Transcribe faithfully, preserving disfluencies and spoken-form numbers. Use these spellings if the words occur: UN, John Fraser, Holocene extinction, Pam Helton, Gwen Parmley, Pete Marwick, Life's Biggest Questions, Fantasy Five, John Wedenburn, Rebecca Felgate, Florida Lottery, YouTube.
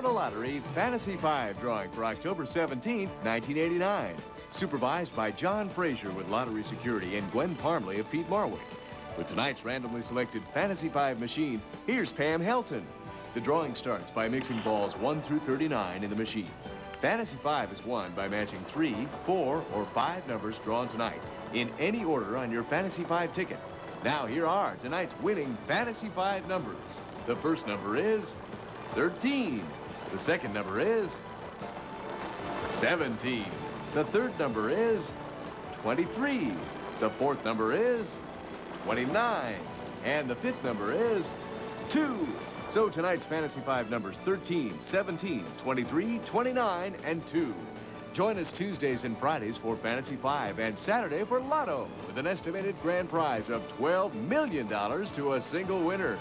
Florida Lottery Fantasy Five drawing for October seventeenth, nineteen eighty-nine. Supervised by John Fraser with Lottery Security and Gwen Parmley of Pete Marwick. With tonight's randomly selected Fantasy Five machine, here's Pam Helton. The drawing starts by mixing balls one through thirty-nine in the machine. Fantasy Five is won by matching three, four, or five numbers drawn tonight in any order on your Fantasy Five ticket. Now here are tonight's winning Fantasy Five numbers. The first number is thirteen. The second number is seventeen. The third number is twenty-three. The fourth number is twenty-nine. And the fifth number is two. So tonight's Fantasy Five numbers thirteen, seventeen, twenty-three, twenty-nine, and two. Join us Tuesdays and Fridays for Fantasy Five and Saturday for Lotto with an estimated grand prize of twelve million dollars to a single winner.